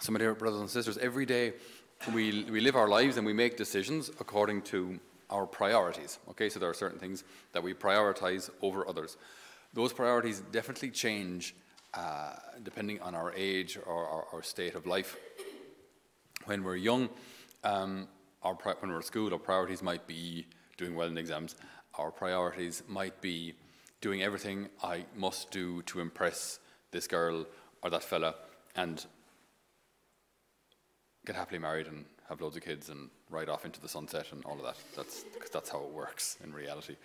So my dear brothers and sisters, every day we live our lives and we make decisions according to our priorities. Okay, so there are certain things that we prioritize over others. Those priorities definitely change depending on our age or our state of life. When we're young, when we're at school, our priorities might be doing well in exams. Our priorities might be doing everything I must do to impress this girl or that fella and get happily married and have loads of kids and ride off into the sunset and all of that. That's how it works in reality.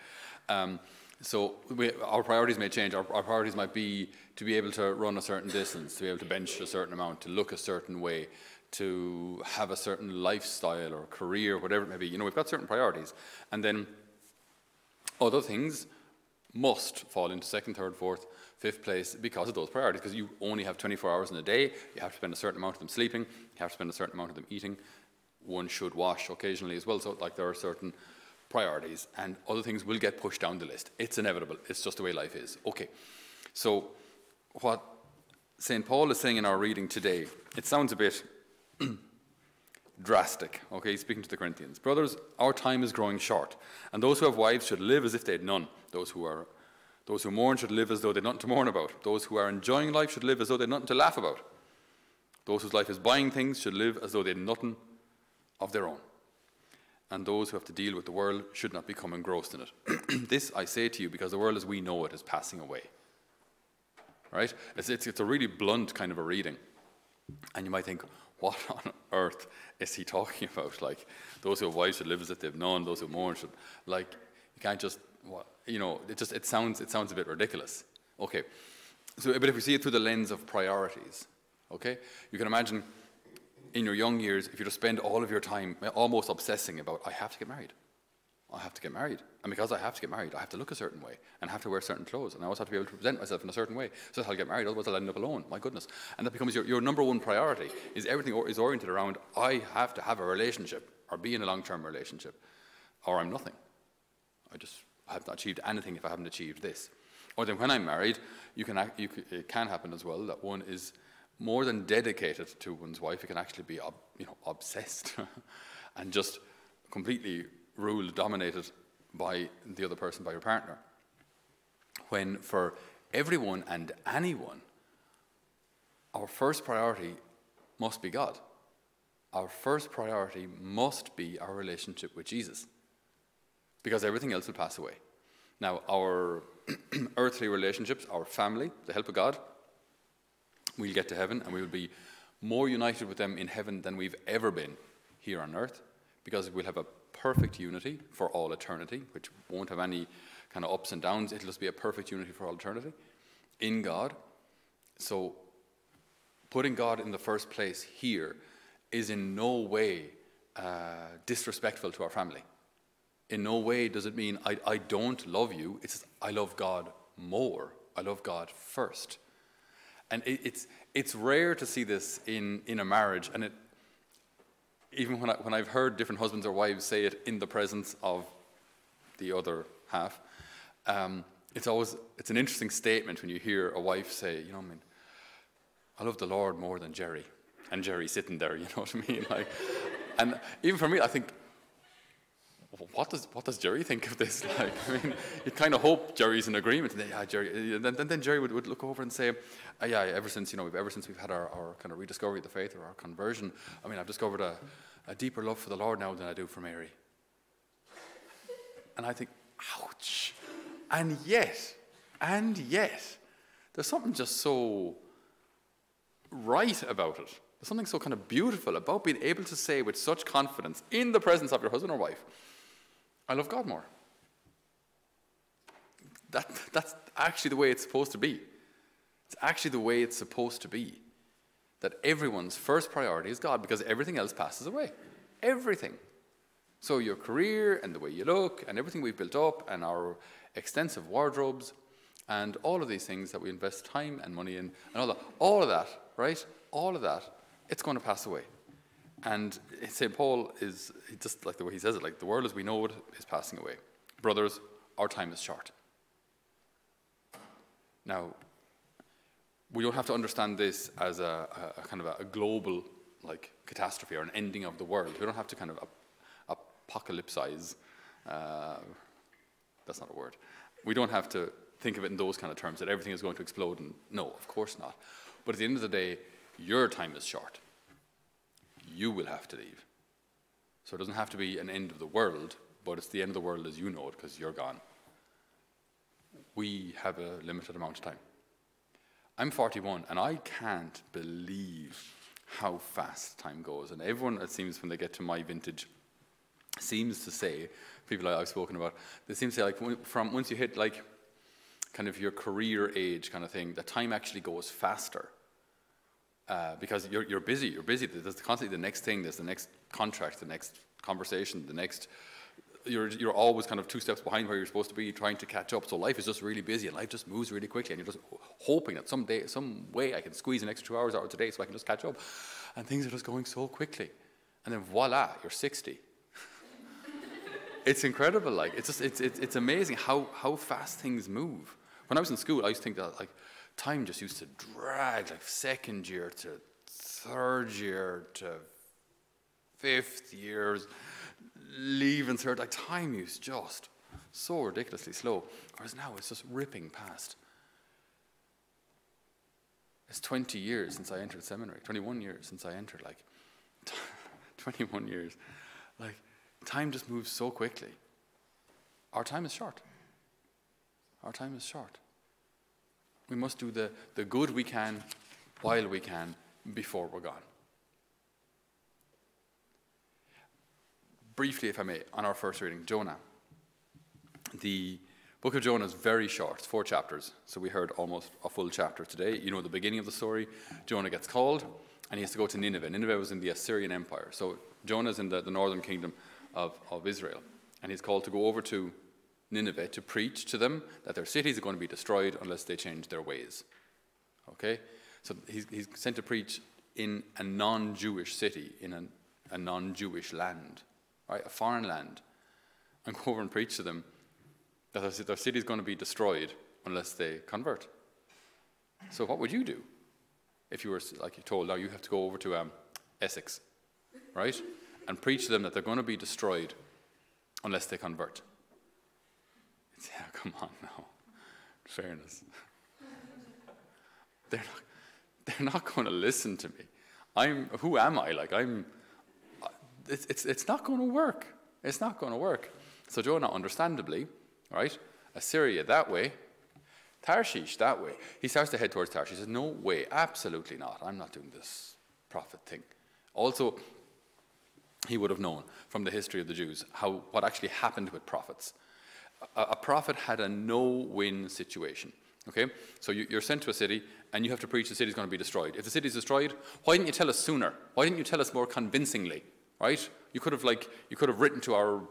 So our priorities may change. Our priorities might be to be able to run a certain distance, to be able to bench a certain amount, to look a certain way, to have a certain lifestyle or career, whatever it may be. You know, we've got certain priorities. And then other things must fall into second, third, fourth, fifth place because of those priorities, because you only have 24 hours in a day. You have to spend a certain amount of them sleeping. You have to spend a certain amount of them eating. One should wash occasionally as well. So like there are certain priorities and other things will get pushed down the list. It's inevitable. It's just the way life is. Okay, so what St. Paul is saying in our reading today, it sounds a bit drastic. Okay, he's speaking to the Corinthians. Brothers, our time is growing short, and those who have wives should live as if they had none. Those who mourn should live as though they had nothing to mourn about. Those who are enjoying life should live as though they had nothing to laugh about. Those whose life is buying things should live as though they had nothing of their own. And those who have to deal with the world should not become engrossed in it. This I say to you because the world as we know it is passing away. Right? It's a really blunt kind of a reading. And you might think, what on earth is he talking about? Like, those who have wives should live as if they've none, those who mourn should, like, you can't just, you know, it sounds a bit ridiculous. Okay, so, but if we see it through the lens of priorities, okay, you can imagine in your young years, if you just spend all of your time almost obsessing about, I have to get married. I have to get married. And because I have to get married, I have to look a certain way and I have to wear certain clothes and I also have to be able to present myself in a certain way so that I'll get married, otherwise I'll end up alone. My goodness. And that becomes your number one priority. Is everything is oriented around I have to have a relationship or be in a long-term relationship or I'm nothing. I just haven't achieved anything if I haven't achieved this. Or then when I'm married, it can happen as well that one is more than dedicated to one's wife. It can actually be obsessed and just completely ruled, dominated by the other person, by your partner. When for everyone and anyone, our first priority must be God. Our first priority must be our relationship with Jesus, because everything else will pass away. Now, our earthly relationships, our family, the help of God, we'll get to heaven and we will be more united with them in heaven than we've ever been here on earth, because we'll have a perfect unity for all eternity, which won't have any kind of ups and downs. It'll just be a perfect unity for all eternity in God. So putting God in the first place here is in no way disrespectful to our family. In no way does it mean I don't love you. It's just, I love God more. I love God first. And it's rare to see this in a marriage, and even when I've heard different husbands or wives say it in the presence of the other half, it's an interesting statement when you hear a wife say, you know what I mean, I love the Lord more than Jerry, and Jerry's sitting there, you know what I mean? Like, and even for me, I think, what does Jerry think of this? Like, I mean, you kind of hope Jerry's in agreement. And then, yeah, Jerry, then Jerry would look over and say, yeah, ever since we've had our kind of rediscovery of the faith or our conversion, I mean, I've discovered a deeper love for the Lord now than I do for Mary. And I think, ouch. And yet, there's something just so right about it. There's something so kind of beautiful about being able to say with such confidence in the presence of your husband or wife, I love God more. That's actually the way it's supposed to be. It's actually the way it's supposed to be. That everyone's first priority is God, because everything else passes away. Everything. So your career and the way you look and everything we've built up and our extensive wardrobes and all of these things that we invest time and money in and all of that, right? All of that, it's going to pass away. And St. Paul is, just like the way he says it, like the world as we know it is passing away. Brothers, our time is short. Now, we don't have to understand this as a kind of a global like catastrophe or an ending of the world. We don't have to kind of apocalypsize. That's not a word. We don't have to think of it in those kind of terms that everything is going to explode. And no, of course not. But at the end of the day, your time is short. You will have to leave. So it doesn't have to be an end of the world, but it's the end of the world as you know it because you're gone. We have a limited amount of time. I'm 41, and I can't believe how fast time goes. And everyone, it seems, when they get to my vintage, seems to say, people I've spoken about, they seem to say, like, from once you hit, like, kind of your career age kind of thing, the time actually goes faster. Because you're busy, There's constantly the next thing, there's the next contract, the next conversation, the next... You're always kind of 2 steps behind where you're supposed to be, trying to catch up. So life is just really busy, and life just moves really quickly, and you're just hoping that someday, some way, I can squeeze an extra 2 hours out of today so I can just catch up. And things are just going so quickly. And then voila, you're 60. It's incredible, like, it's amazing how fast things move. When I was in school, I used to think that, like, time just used to drag, like, 2nd year to 3rd year to 5th years. Leaving third, like, time is just so ridiculously slow. Whereas now it's just ripping past. It's 20 years since I entered seminary, 21 years since I entered, like, 21 years. Like, time just moves so quickly. Our time is short. Our time is short. We must do the good we can while we can before we're gone. Briefly, if I may, on our first reading, Jonah. The book of Jonah is very short, it's 4 chapters, so we heard almost a full chapter today. You know the beginning of the story, Jonah gets called, and he has to go to Nineveh. Nineveh was in the Assyrian Empire, so Jonah's in the northern kingdom of Israel, and he's called to go over to Nineveh to preach to them that their cities are going to be destroyed unless they change their ways. Okay? So he's sent to preach in a non-Jewish city, in a non-Jewish land. Right, a foreign land, and go over and preach to them that their city is going to be destroyed unless they convert. So what would you do if you were, like, you're told, now you have to go over to Essex, right, and preach to them that they're going to be destroyed unless they convert? It's, yeah, come on now, fairness. They're not going to listen to me. Who am I? Like, it's not going to work. It's not going to work. So Jonah, understandably, right? Assyria that way, Tarshish that way. He starts to head towards Tarshish. He says, no way, absolutely not. I'm not doing this prophet thing. Also, he would have known from the history of the Jews what actually happened with prophets. A prophet had a no-win situation. Okay? So you're sent to a city, and you have to preach the city's going to be destroyed. If the city's destroyed, why didn't you tell us sooner? Why didn't you tell us more convincingly? Right? You could have written to our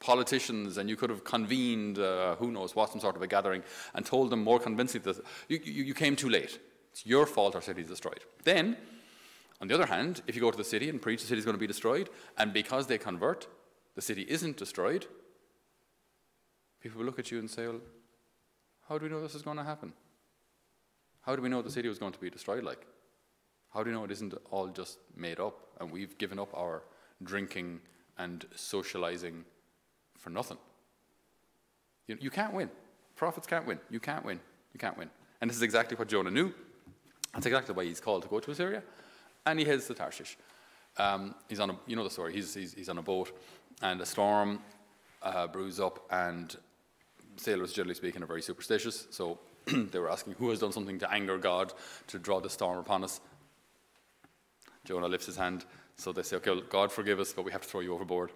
politicians, and you could have convened who knows what, some sort of a gathering, and told them more convincingly that you came too late. It's your fault our city is destroyed. Then, on the other hand, if you go to the city and preach the city is going to be destroyed, and because they convert, the city isn't destroyed, people will look at you and say, well, how do we know this is going to happen? How do we know the city was going to be destroyed like? How do you know it isn't all just made up and we've given up our drinking and socializing for nothing? You can't win. Prophets can't win. You can't win. You can't win. And this is exactly what Jonah knew. That's exactly why he's called to go to Assyria. And he heads to Tarshish. He's on a, you know the story. He's on a boat, and a storm brews up, and sailors, generally speaking, are very superstitious. So they were asking, who has done something to anger God to draw the storm upon us? Jonah lifts his hand, so they say, okay, well, God forgive us, but we have to throw you overboard.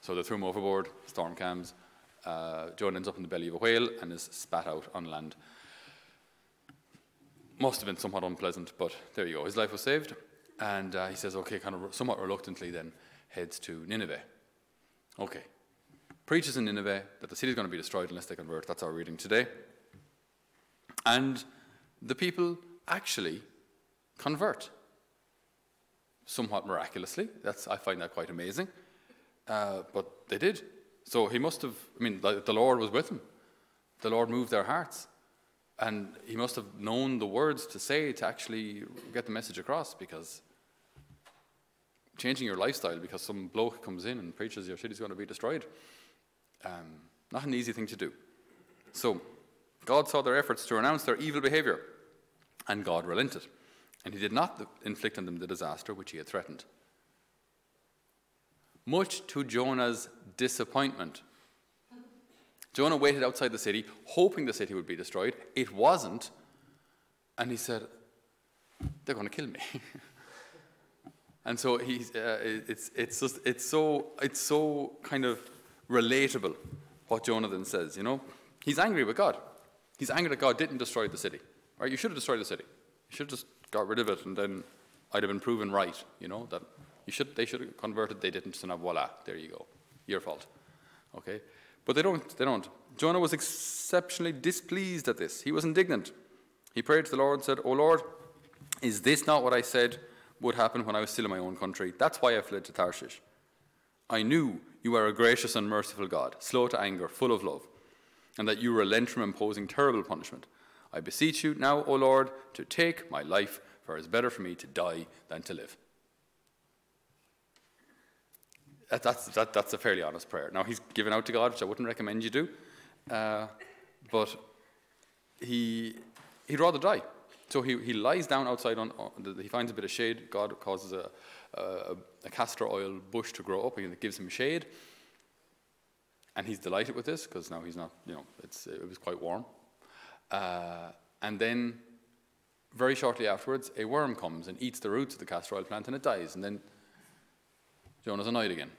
So they threw him overboard, storm calms. Jonah ends up in the belly of a whale and is spat out on land. Must have been somewhat unpleasant, but there you go. His life was saved, and he says, okay, kind of somewhat reluctantly then heads to Nineveh. Okay, preaches in Nineveh that the city is going to be destroyed unless they convert. That's our reading today. And the people actually convert. Somewhat miraculously. I find that quite amazing. But they did. So he must have, I mean, the Lord was with him. The Lord moved their hearts. And he must have known the words to say to actually get the message across, because changing your lifestyle because some bloke comes in and preaches your city's going to be destroyed, not an easy thing to do. So God saw their efforts to renounce their evil behavior, and God relented, and he did not inflict on them the disaster which he had threatened. Much to Jonah's disappointment. Jonah waited outside the city, hoping the city would be destroyed. It wasn't. And he said, they're going to kill me. And so it's so kind of relatable what Jonah then says, you know. He's angry with God. He's angry that God didn't destroy the city. Right? You should have destroyed the city. You should have just got rid of it, and then I'd have been proven right, you know, that they should have converted, they didn't, so now voila, there you go. Your fault. Okay? But they don't. Jonah was exceptionally displeased at this. He was indignant. He prayed to the Lord and said, "O Lord, is this not what I said would happen when I was still in my own country? That's why I fled to Tarshish. I knew you are a gracious and merciful God, slow to anger, full of love, and that you relent from imposing terrible punishment. I beseech you now, O Lord, to take my life, for it is better for me to die than to live." That's a fairly honest prayer. Now, he's given out to God, which I wouldn't recommend you do. But he'd rather die. So he lies down outside. He finds a bit of shade. God causes a castor oil bush to grow up, and it gives him shade. And he's delighted with this, because now he's not, you know, it was quite warm. And then, very shortly afterwards, a worm comes and eats the roots of the castor oil plant, and it dies. And then Jonah's annoyed again.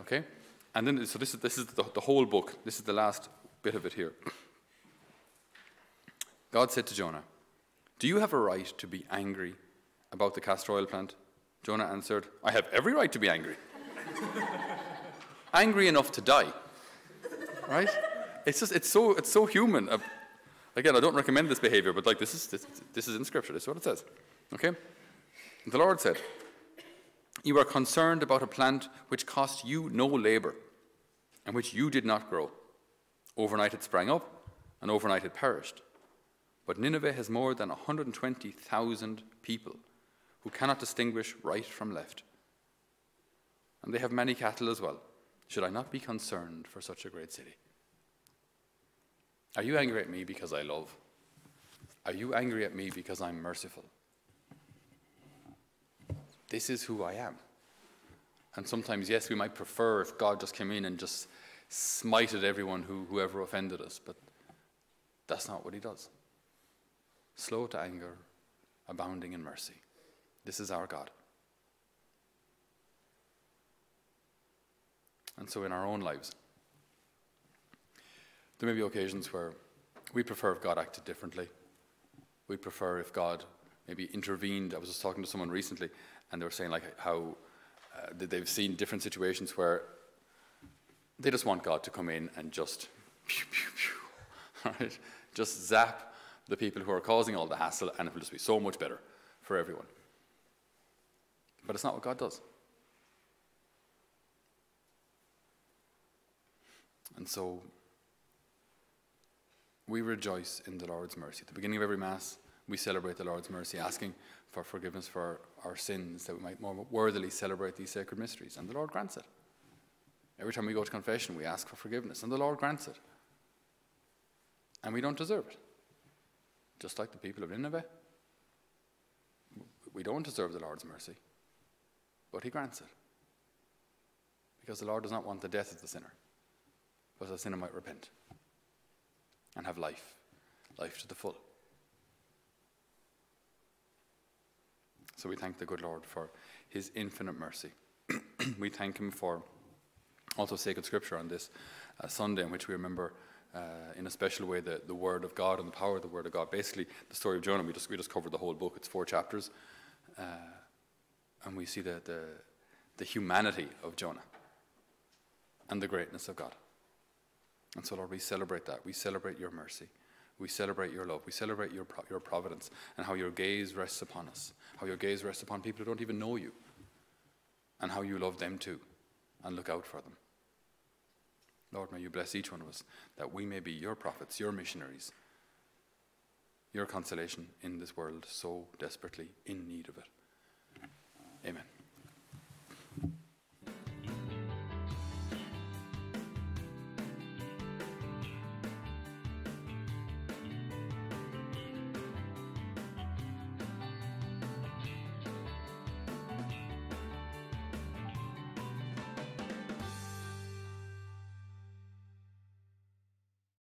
Okay? And then, so this is the whole book. This is the last bit of it here. God said to Jonah, "Do you have a right to be angry about the castor oil plant?" Jonah answered, "I have every right to be angry." Angry enough to die. Right? It's so human. Again, I don't recommend this behavior, but like this is in Scripture. This is what it says. Okay? The Lord said, "You are concerned about a plant which cost you no labor and which you did not grow. Overnight it sprang up, and overnight it perished. But Nineveh has more than 120,000 people who cannot distinguish right from left. And they have many cattle as well. Should I not be concerned for such a great city?" Are you angry at me because I love? Are you angry at me because I'm merciful? This is who I am. And sometimes, yes, we might prefer if God just came in and just smited everyone whoever offended us, but that's not what he does. Slow to anger, abounding in mercy. This is our God. And so in our own lives, there may be occasions where we prefer if God acted differently. We prefer if God maybe intervened. I was just talking to someone recently, and they were saying like how they've seen different situations where they just want God to come in and just pew, pew, pew, right? Just zap the people who are causing all the hassle, and it will just be so much better for everyone. But it's not what God does. And so we rejoice in the Lord's mercy. At the beginning of every Mass, we celebrate the Lord's mercy, asking for forgiveness for our sins, that we might more worthily celebrate these sacred mysteries. And the Lord grants it. Every time we go to confession, we ask for forgiveness, and the Lord grants it. And we don't deserve it. Just like the people of Nineveh, we don't deserve the Lord's mercy, but he grants it. Because the Lord does not want the death of the sinner, but that the sinner might repent and have life, life to the full. So we thank the good Lord for his infinite mercy. We thank him for also sacred Scripture on this Sunday, in which we remember in a special way the Word of God and the power of the Word of God. Basically, the story of Jonah, we just covered the whole book. It's 4 chapters. And we see the humanity of Jonah and the greatness of God. And so, Lord, we celebrate that. We celebrate your mercy. We celebrate your love. We celebrate your providence, and how your gaze rests upon us, how your gaze rests upon people who don't even know you, and how you love them too and look out for them. Lord, may you bless each one of us, that we may be your prophets, your missionaries, your consolation in this world so desperately in need of it.